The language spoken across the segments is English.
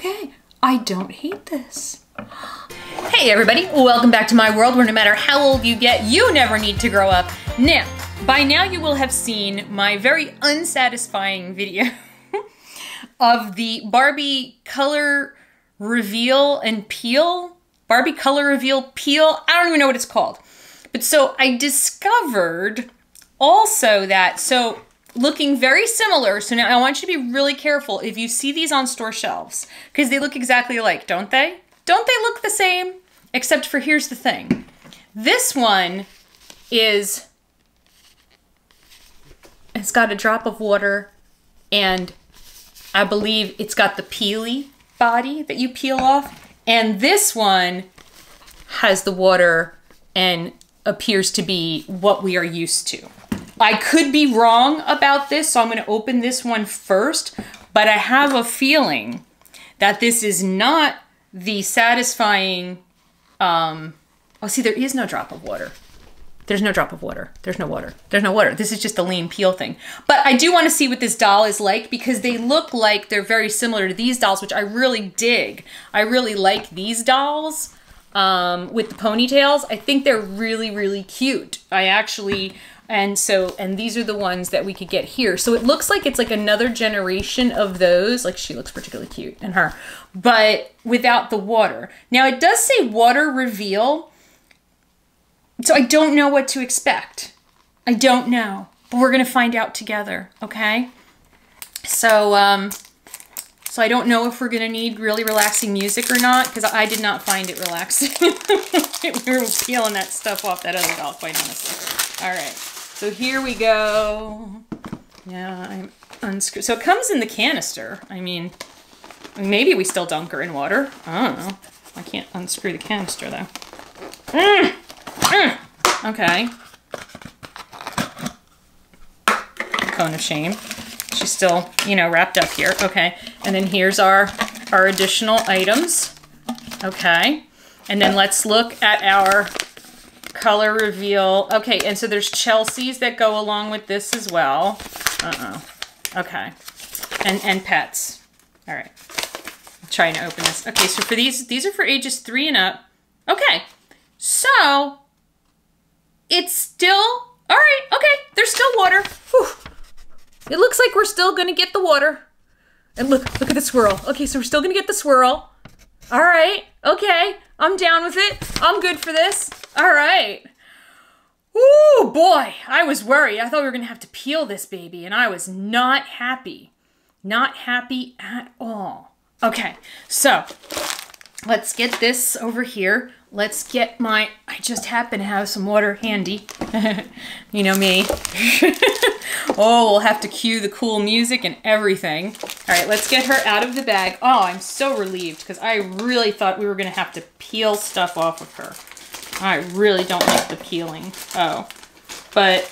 okay, I don't hate this. Hey everybody, welcome back to My World, where no matter how old you get, you never need to grow up. Now, by now you will have seen my very unsatisfying video of the Barbie Color Reveal and Peel. Barbie Color Reveal Peel, I don't even know what it's called. But so I discovered also that, so looking very similar, so now I want you to be really careful if you see these on store shelves, because they look exactly alike, don't they? Don't they look the same? Except for here's the thing. This one is, it's got a drop of water and I believe it's got the peely body that you peel off. And this one has the water and appears to be what we are used to. I could be wrong about this, so I'm gonna open this one first, but I have a feeling that this is not the satisfying, oh, see, there is no drop of water. There's no drop of water. There's no water. There's no water. This is just a lean peel thing. But I do want to see what this doll is like, because they look like they're very similar to these dolls, which I really dig. I really like these dolls with the ponytails. I think they're really, really cute. I actually, and these are the ones that we could get here. So it looks like it's like another generation of those. Like she looks particularly cute in her, but without the water. Now it does say water reveal. So I don't know what to expect. I don't know, but we're gonna find out together, okay? So, so I don't know if we're gonna need really relaxing music or not, because I did not find it relaxing. We were peeling that stuff off that other doll, quite honestly. All right, so here we go. Yeah, I'm unscrewed. So it comes in the canister. I mean, maybe we still dunk her in water. I don't know. I can't unscrew the canister though. Mm! Okay. Cone of shame. She's still, you know, wrapped up here. Okay. And then here's our additional items. Okay. And then let's look at our color reveal. Okay. And so there's Chelsea's that go along with this as well. Uh-oh. Okay. And pets. All right. I'm trying to open this. Okay. So for these are for ages 3 and up. Okay. So it's still, all right, okay, there's still water. Whew. It looks like we're still gonna get the water. And look at the swirl. Okay, so we're still gonna get the swirl. All right, okay, I'm down with it. I'm good for this, all right. Ooh, boy, I was worried. I thought we were gonna have to peel this baby, and I was not happy. Not happy at all. Okay, so let's get this over here. Let's get my, I just happen to have some water handy. You know me. Oh, we'll have to cue the cool music and everything. All right, let's get her out of the bag. Oh, I'm so relieved, because I really thought we were gonna have to peel stuff off of her. I really don't like the peeling. Oh, but.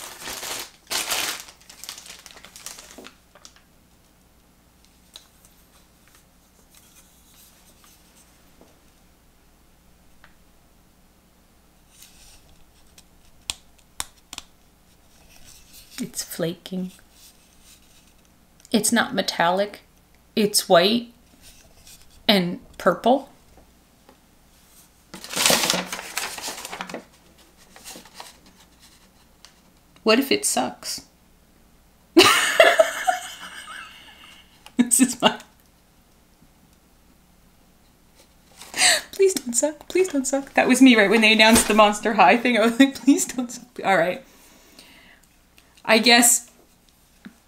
It's flaking. It's not metallic. It's white and purple. What if it sucks? This is my... Please don't suck. Please don't suck. That was me right when they announced the Monster High thing. I was like, please don't suck. All right. I guess,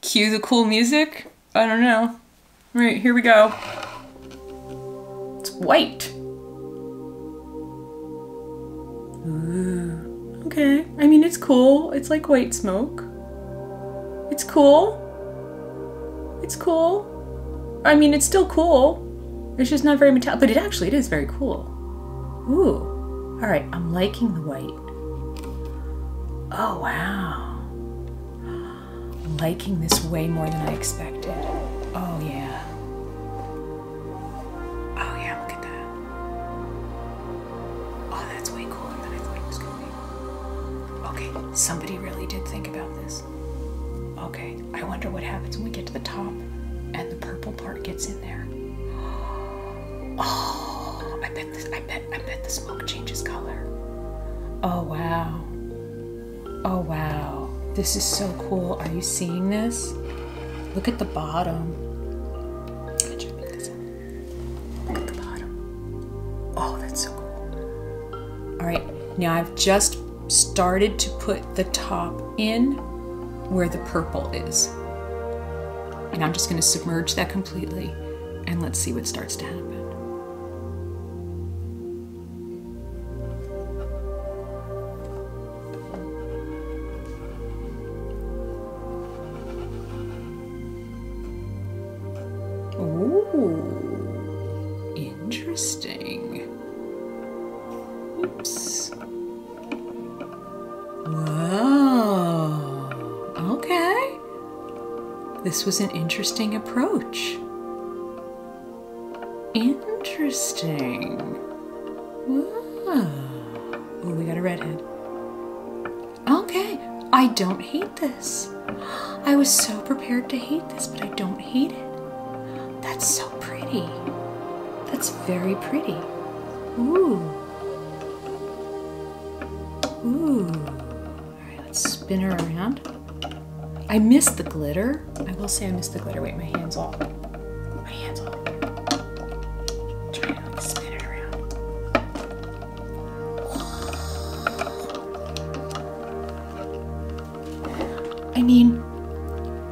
cue the cool music? I don't know. All right, here we go. It's white. Ooh, okay, I mean, it's cool. It's like white smoke. It's cool. It's cool. I mean, it's still cool. It's just not very metallic, but it actually, it is very cool. Ooh, all right, I'm liking the white. Oh, wow. Liking this way more than I expected. Oh yeah. Oh yeah, look at that. Oh, that's way cooler than I thought it was gonna be. Okay, somebody really did think about this. Okay, I wonder what happens when we get to the top and the purple part gets in there. Oh, I bet the smoke changes color. Oh wow. Oh wow. This is so cool. Are you seeing this? Look at the bottom. Look at the bottom. Oh, that's so cool. All right, now I've just started to put the top in where the purple is. And I'm just gonna submerge that completely and let's see what starts to happen. Ooh, interesting. Oops. Whoa, okay. This was an interesting approach. Interesting. Whoa. Ooh, we got a redhead. Okay, I don't hate this. I was so prepared to hate this, but I don't hate it. That's so pretty. That's very pretty. Ooh. Ooh. All right, let's spin her around. I missed the glitter. I will say I missed the glitter. Wait, my hand's off. My hand's off. I'm trying to like spin it around. Whoa. I mean,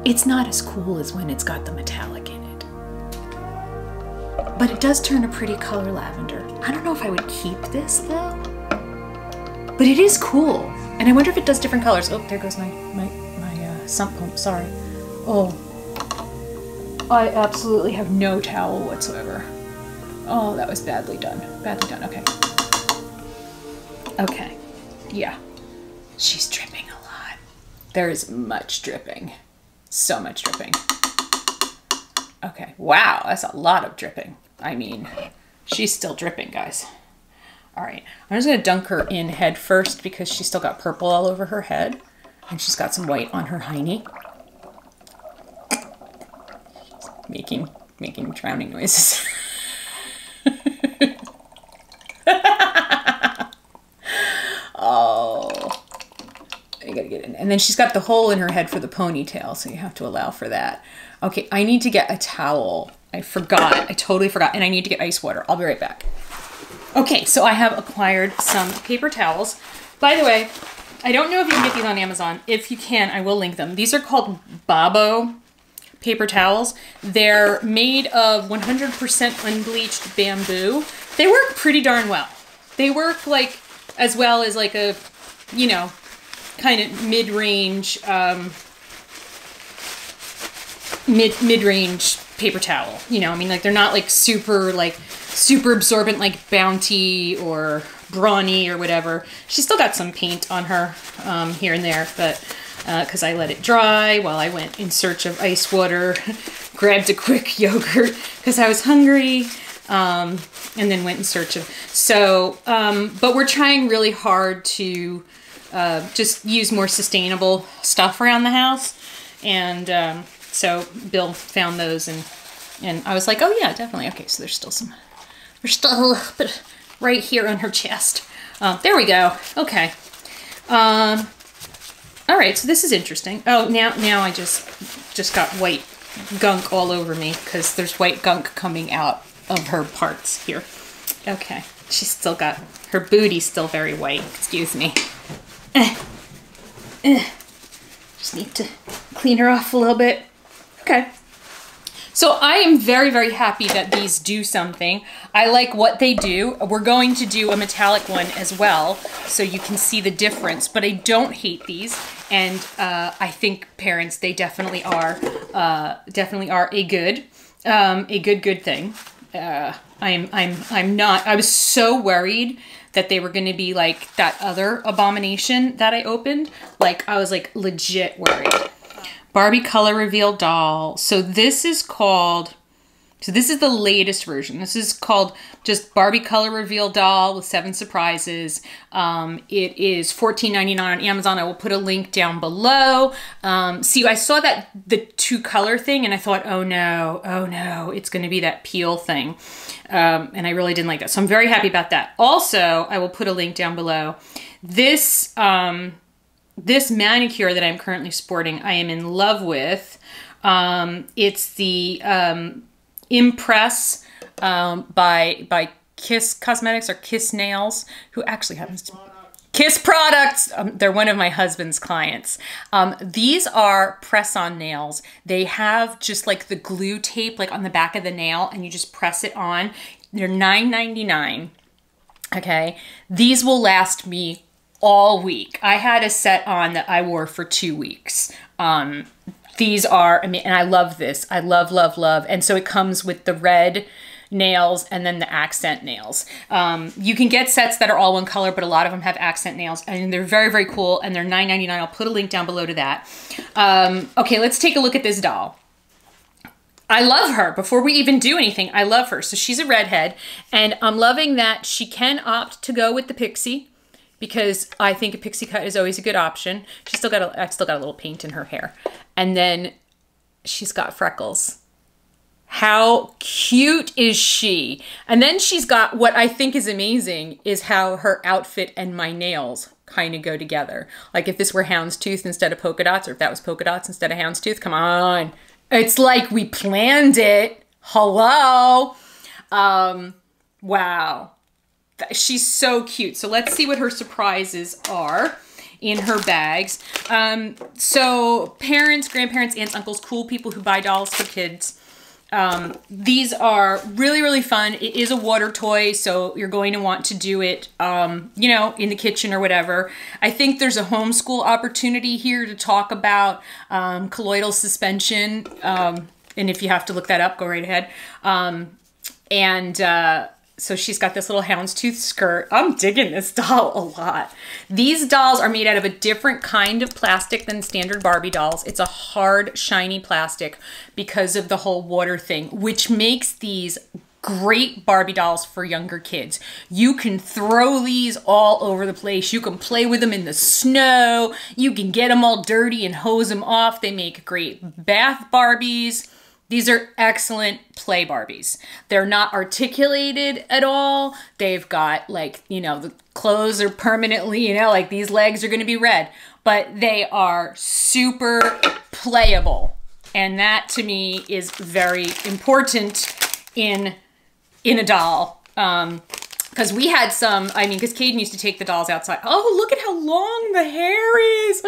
it's not as cool as when it's got the metallic in. But it does turn a pretty color lavender. I don't know if I would keep this though, but it is cool. And I wonder if it does different colors. Oh, there goes my sump pump, sorry. Oh, I absolutely have no towel whatsoever. Oh, that was badly done, okay. Okay, yeah, she's dripping a lot. There is much dripping, so much dripping. Okay, wow, that's a lot of dripping. I mean, she's still dripping, guys. All right, I'm just gonna dunk her in head first because she's still got purple all over her head and she's got some white on her hiney. Making drowning noises. Oh, you gotta get in. And then she's got the hole in her head for the ponytail, so you have to allow for that. Okay, I need to get a towel. I forgot, I totally forgot. And I need to get ice water. I'll be right back. Okay, so I have acquired some paper towels. By the way, I don't know if you can get these on Amazon. If you can, I will link them. These are called Babo paper towels. They're made of 100% unbleached bamboo. They work pretty darn well. They work like, as well as like a, you know, kind of mid-range, mid-range paper towel, you know, I mean, like they're not like super absorbent, like Bounty or Brawny or whatever. She's still got some paint on her here and there, but because I let it dry while I went in search of ice water, grabbed a quick yogurt because I was hungry, and then went in search of. So, but we're trying really hard to just use more sustainable stuff around the house, and so Bill found those, and I was like, oh yeah, definitely. Okay, so there's still some, there's still a little bit right here on her chest. There we go. Okay. All right, so this is interesting. Oh, now I just got white gunk all over me because there's white gunk coming out of her parts here. Okay, she's still got, her booty's still very white. Excuse me. Just need to clean her off a little bit. Okay. So I am very, very happy that these do something. I like what they do. We're going to do a metallic one as well, so you can see the difference, but I don't hate these. And I think parents, they definitely are a good thing. I'm not, I was so worried that they were going to be like that other abomination that I opened. Like I was like legit worried. Barbie Color Reveal Doll. So this is called So this is the latest version. This is called just Barbie Color Reveal Doll with 7 surprises. It is $14.99 on Amazon. I will put a link down below. See, I saw that the 2-color thing and I thought, oh no, it's gonna be that peel thing. And I really didn't like that. So I'm very happy about that. Also, I will put a link down below. This, this manicure that I'm currently sporting, I am in love with. It's the, Impress by Kiss Cosmetics or Kiss Nails, who actually happens to Kiss Products. They're one of my husband's clients. These are press-on nails. They have just like the glue tape like on the back of the nail and you just press it on. They're $9.99. Okay, these will last me all week. I had a set on that I wore for 2 weeks. These are, I mean, and I love this. I love, love, love. And so it comes with the red nails and then the accent nails. You can get sets that are all one color, but a lot of them have accent nails and they're very, very cool. And they're $9.99. I'll put a link down below to that. Okay, let's take a look at this doll. I love her. Before we even do anything, I love her. So she's a redhead and I'm loving that she can opt to go with the pixie, because I think a pixie cut is always a good option. She's still got a, I've still got a little paint in her hair. And then she's got freckles. How cute is she? And then she's got, what I think is amazing is how her outfit and my nails kind of go together. Like if this were houndstooth instead of polka dots, or if that was polka dots instead of houndstooth, come on. It's like we planned it. Hello. Wow. She's so cute. So let's see what her surprises are in her bags. So parents, grandparents, aunts, uncles, cool people who buy dolls for kids. These are really, really fun. It is a water toy, so you're going to want to do it, you know, in the kitchen or whatever. I think there's a homeschool opportunity here to talk about colloidal suspension. And if you have to look that up, go right ahead. So she's got this little houndstooth skirt. I'm digging this doll a lot. These dolls are made out of a different kind of plastic than standard Barbie dolls. It's a hard, shiny plastic because of the whole water thing, which makes these great Barbie dolls for younger kids. You can throw these all over the place. You can play with them in the snow. You can get them all dirty and hose them off. They make great bath Barbies. These are excellent play Barbies. They're not articulated at all. They've got like, you know, the clothes are permanently, you know, like these legs are gonna be red, but they are super playable. And that to me is very important in a doll. Because we had some, I mean, because Caden used to take the dolls outside. Oh, look at how long the hair is.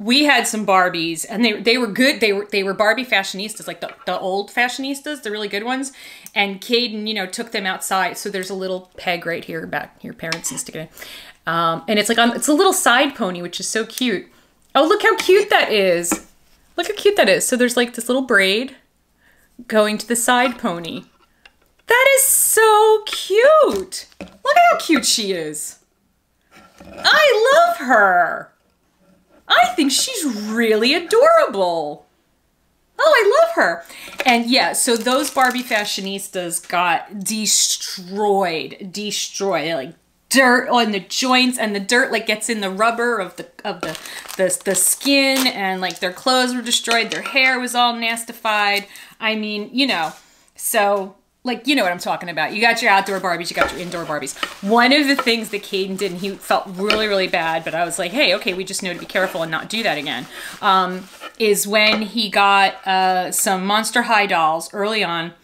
We had some Barbies and they were good. They were Barbie fashionistas, like the old fashionistas, the really good ones. And Caden, you know, took them outside. So there's a little peg right here back here, parents and stick it in. And it's like, it's a little side pony, which is so cute. Oh, look how cute that is. Look how cute that is. So there's like this little braid going to the side pony. That is so cute. Look at how cute she is. I love her. I think she's really adorable. Oh, I love her. And yeah, so those Barbie fashionistas got destroyed, like dirt on the joints, and the dirt like gets in the rubber of the skin, and like their clothes were destroyed. Their hair was all nastified. I mean, you know, so like, you know what I'm talking about. You got your outdoor Barbies, you got your indoor Barbies. One of the things that Caden did, and he felt really, really bad, but I was like, hey, okay, we just know to be careful and not do that again, is when he got some Monster High dolls early on,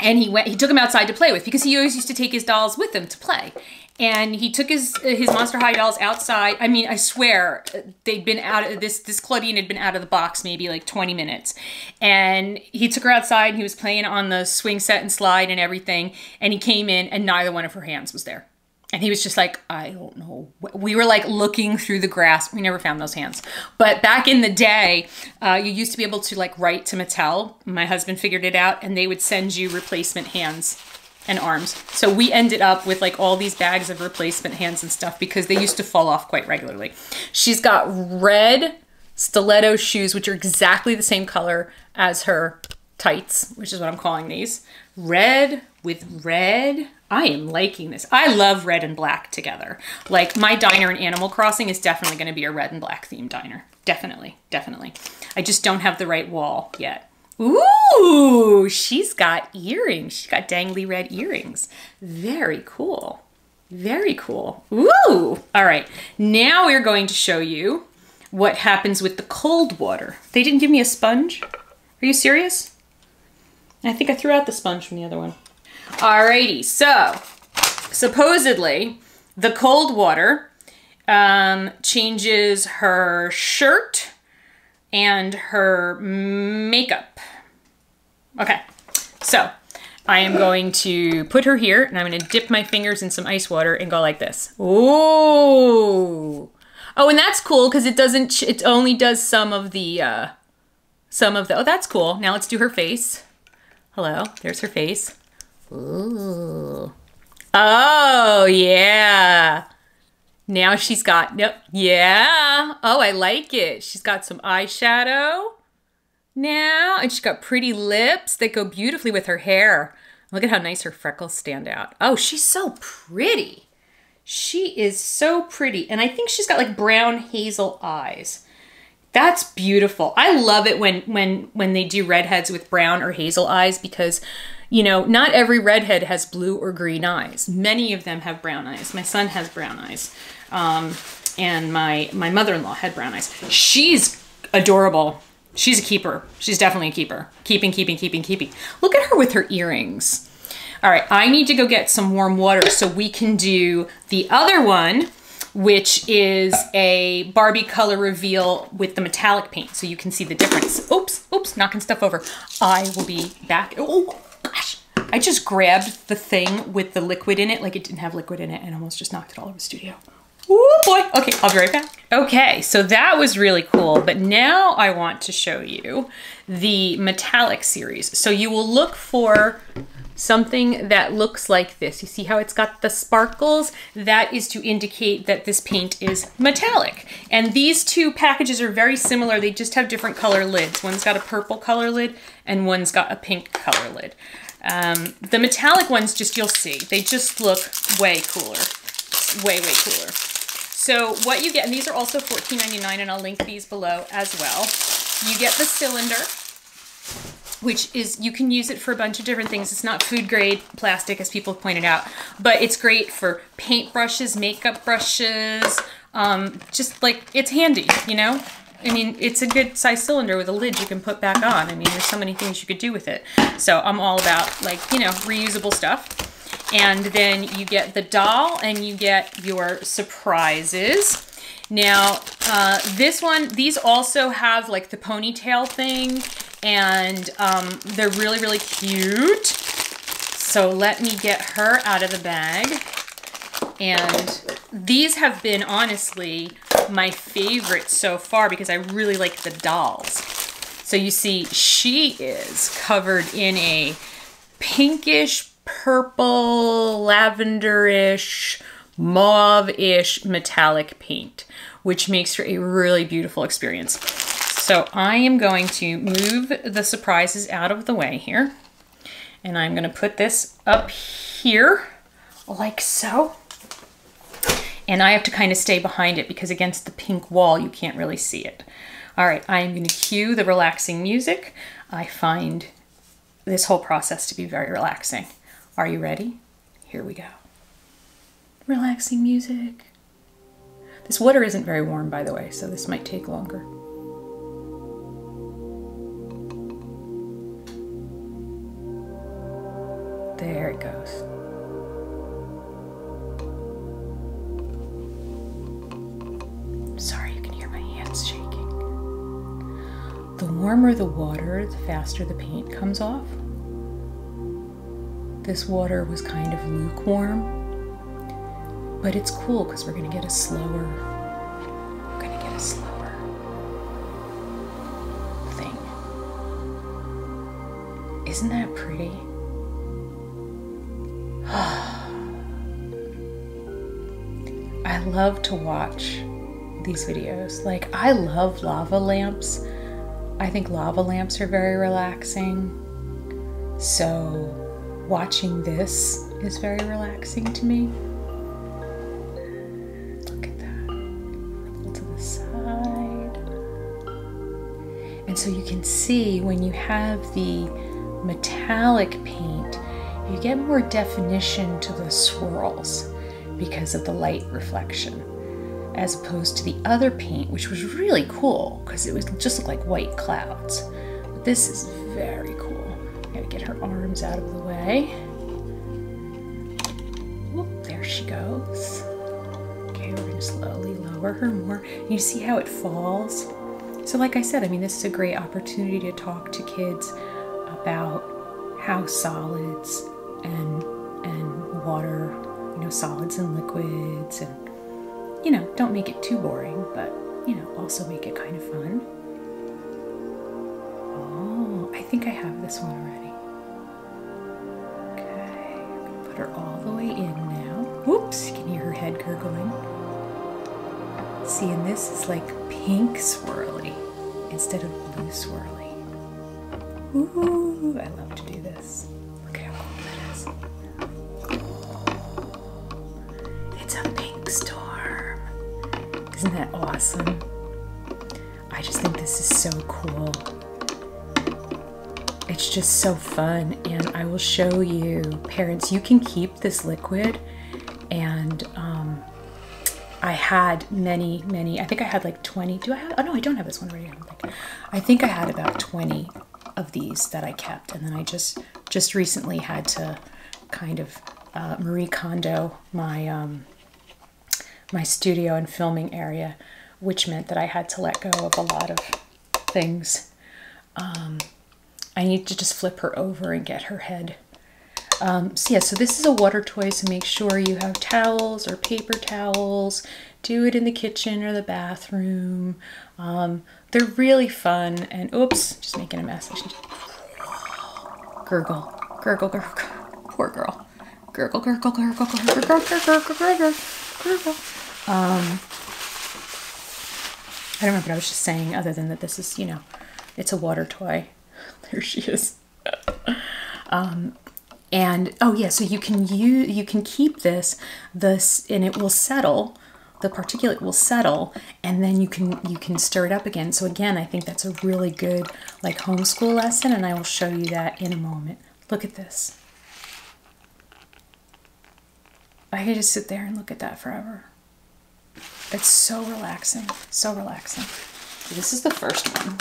and he took them outside to play with, because he always used to take his dolls with him to play. And he took his Monster High dolls outside. I mean, I swear they'd been out of this Claudine had been out of the box maybe like 20 minutes. And he took her outside and he was playing on the swing set and slide and everything. And he came in and neither one of her hands was there. And he was just like, I don't know. We were like looking through the grass. We never found those hands. But back in the day, you used to be able to like write to Mattel. My husband figured it out and they would send you replacement hands and arms. So we ended up with like all these bags of replacement hands and stuff because they used to fall off quite regularly. She's got red stiletto shoes, which are exactly the same color as her tights, which is what I'm calling these. Red with red. I am liking this. I love red and black together. Like, my diner in Animal Crossing is definitely gonna be a red and black themed diner. Definitely, definitely. I just don't have the right wall yet. Ooh, she's got earrings. She's got dangly red earrings. Very cool. Very cool. Ooh, all right. Now we're going to show you what happens with the cold water. They didn't give me a sponge. Are you serious? I think I threw out the sponge from the other one. Alrighty, so supposedly the cold water changes her shirt and her makeup. Okay, so I am going to put her here and I'm gonna dip my fingers in some ice water and go like this. Ooh. Oh, and that's cool because it doesn't, it only does some of the, oh, that's cool. Now let's do her face. Hello, there's her face. Ooh. Oh, yeah. Now she's got, nope, yeah. Oh, I like it. She's got some eyeshadow now, and she's got pretty lips that go beautifully with her hair. Look at how nice her freckles stand out. Oh, she's so pretty. She is so pretty. And I think she's got like brown hazel eyes. That's beautiful. I love it when they do redheads with brown or hazel eyes because, you know, not every redhead has blue or green eyes. Many of them have brown eyes. My son has brown eyes. And my mother-in-law had brown eyes. She's adorable. She's a keeper. She's definitely a keeper. Keeping. Look at her with her earrings. All right, I need to go get some warm water so we can do the other one, which is a Barbie color reveal with the metallic paint so you can see the difference. Oops, knocking stuff over. I will be back. Oh gosh, I just grabbed the thing with the liquid in it, like it didn't have liquid in it, and almost just knocked it all over the studio. Oh boy, okay, I'll be right back. Okay, so that was really cool, but now I want to show you the metallic series. So you will look for something that looks like this. You see how it's got the sparkles? That is to indicate that this paint is metallic. And these two packages are very similar. They just have different color lids. One's got a purple color lid and one's got a pink color lid. The metallic ones, just you'll see, they just look way cooler, way cooler. So what you get, and these are also $14.99, and I'll link these below as well. You get the cylinder, which is, you can use it for a bunch of different things. It's not food grade plastic, as people have pointed out, but it's great for paint brushes, makeup brushes, just like, it's handy, you know? I mean, it's a good size cylinder with a lid you can put back on. I mean, there's so many things you could do with it. So I'm all about, like, you know, reusable stuff. And then you get the doll and you get your surprises. Now, this one, these also have like the ponytail thing, and they're really cute. So let me get her out of the bag. And these have been honestly my favorite so far because I really like the dolls. So you see she is covered in a pinkish, purple, lavenderish, mauve-ish metallic paint, which makes for a really beautiful experience. So I am going to move the surprises out of the way here, and I'm gonna put this up here like so. And I have to kind of stay behind it because against the pink wall, you can't really see it. All right, I'm gonna cue the relaxing music. I find this whole process to be very relaxing. Are you ready? Here we go. Relaxing music. This water isn't very warm, by the way, so this might take longer. There it goes. Sorry, you can hear my hands shaking. The warmer the water, the faster the paint comes off. This water was kind of lukewarm, but it's cool because we're gonna get a slower, thing. Isn't that pretty? I love to watch these videos. Like, I love lava lamps. I think lava lamps are very relaxing. So watching this is very relaxing to me. Look at that, a little to the side. And so you can see when you have the metallic paint, you get more definition to the swirls because of the light reflection, as opposed to the other paint, which was really cool because it was just looked like white clouds. But this is very cool. I gotta get her arms out of the way. Oop, there she goes. Okay, we're gonna slowly lower her more. You see how it falls? So like I said, I mean, this is a great opportunity to talk to kids about how solids and water, you know, solids and liquids, and, you know, don't make it too boring, but, you know, also make it kind of fun. Oh, I think I have this one already. Okay, put her all the way in now. Whoops, you can hear her head gurgling. See, and this is like pink swirly instead of blue swirly. Ooh, I love to do this. Look at how cool that is. It's a pink storm. Isn't that awesome? I just think this is so cool. It's just so fun, and I will show you, parents, you can keep this liquid, and I had many, I think I had like 20, do I have, oh no, I don't have this one already. I think I had about 20 of these that I kept, and then I just recently had to kind of Marie Kondo my my studio and filming area, which meant that I had to let go of a lot of things. I need to just flip her over and get her head. So yeah, so this is a water toy, so make sure you have towels or paper towels. Do it in the kitchen or the bathroom. They're really fun, and oops, just making a mess. Gurgle, gurgle, gurgle, poor girl. Gurgle, gurgle, gurgle, gurgle, gurgle, gurgle, gurgle. I don't remember what I was just saying, other than that this is, you know, it's a water toy. There she is. And oh yeah, so you can keep this, and it will settle. The particulate will settle, and then you can stir it up again. So again, I think that's a really good like homeschool lesson, and I will show you that in a moment. Look at this. I could just sit there and look at that forever. It's so relaxing, so relaxing. So this is the first one.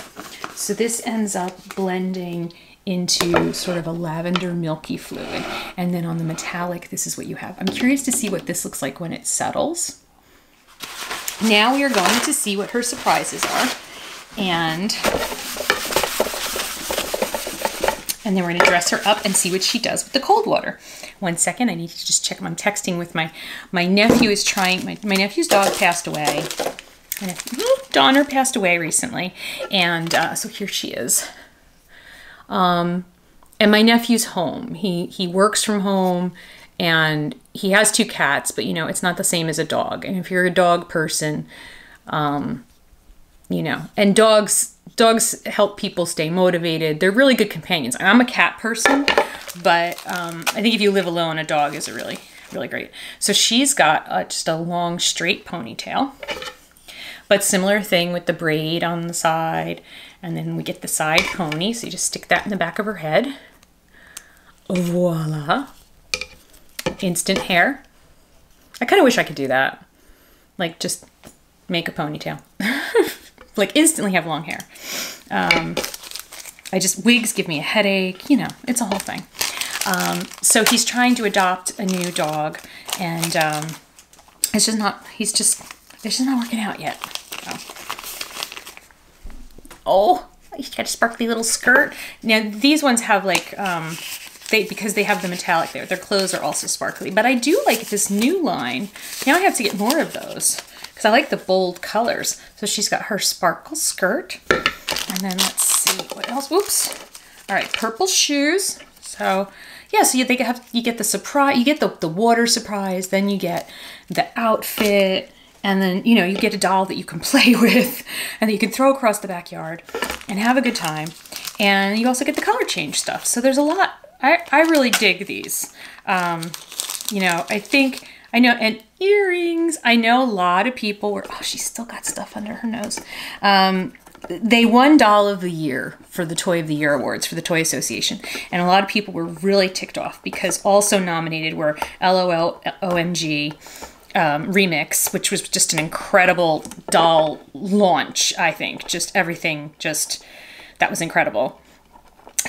So this ends up blending into sort of a lavender milky fluid. And then on the metallic, this is what you have. I'm curious to see what this looks like when it settles. Now we are going to see what her surprises are, and then we're going to dress her up and see what she does with the cold water. One second, I need to just check. I'm texting with my nephew is trying, my nephew's dog passed away. My nephew, Donner passed away recently, and so here she is. And my nephew's home. He works from home, and he has two cats, but, you know, it's not the same as a dog. And if you're a dog person, you know, and dogs help people stay motivated. They're really good companions. I'm a cat person, but I think if you live alone, a dog is a really, really great. So she's got just a long, straight ponytail. But similar thing with the braid on the side. And then we get the side pony. So you just stick that in the back of her head. Voila. Instant hair. I kind of wish I could do that. Like, just make a ponytail. Like, instantly have long hair. Wigs give me a headache. You know, it's a whole thing. So he's trying to adopt a new dog, and it's just not working out yet. Oh, he's got a sparkly little skirt. Now, these ones have, like, because they have the metallic there, their clothes are also sparkly. But I do like this new line. Now I have to get more of those because I like the bold colors. So she's got her sparkle skirt. And then let's see what else. Whoops. All right, purple shoes. So yeah, so you get the surprise, you get the water surprise, then you get the outfit, and then, you know, you get a doll that you can play with and that you can throw across the backyard and have a good time. And you also get the color change stuff. So there's a lot I really dig these. You know, I think, I know, and earrings, I know a lot of people were, oh, she's still got stuff under her nose. They won Doll of the Year for the Toy of the Year Awards for the Toy Association. And a lot of people were really ticked off because also nominated were LOL, OMG, Remix, which was just an incredible doll launch, I think. Just everything, just, that was incredible.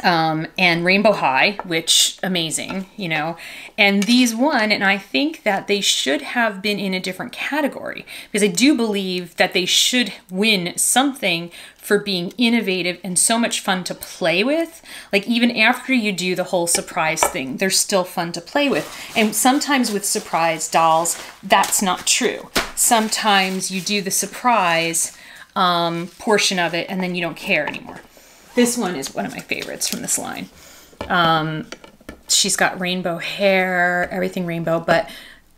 And Rainbow High, which amazing, you know, and these won, and I think that they should have been in a different category because I do believe that they should win something for being innovative and so much fun to play with. Like even after you do the whole surprise thing, they're still fun to play with. And sometimes with surprise dolls, that's not true. Sometimes you do the surprise portion of it and then you don't care anymore. This one is one of my favorites from this line. She's got rainbow hair, everything rainbow, but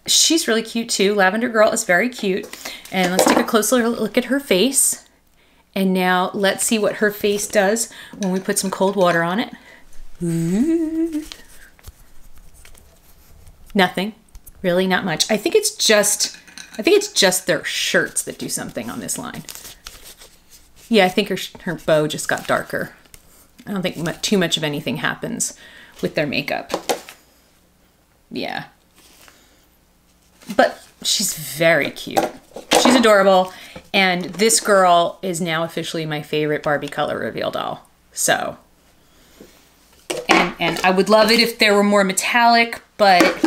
she's really cute too. Lavender Girl is very cute. And let's take a closer look at her face. And now let's see what her face does when we put some cold water on it. Ooh. Nothing, really not much. I think it's just their shirts that do something on this line. Yeah, I think her bow just got darker. I don't think too much of anything happens with their makeup. Yeah. But she's very cute. She's adorable. And this girl is now officially my favorite Barbie Color Reveal Doll. So. And I would love it if there were more metallic, but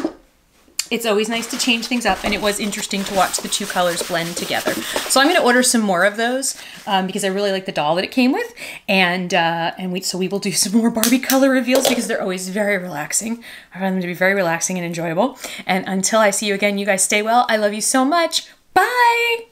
it's always nice to change things up, and it was interesting to watch the two colors blend together. So I'm going to order some more of those because I really like the doll that it came with, and so we will do some more Barbie color reveals because they're always very relaxing. I find them to be very relaxing and enjoyable. And until I see you again, you guys stay well. I love you so much. Bye!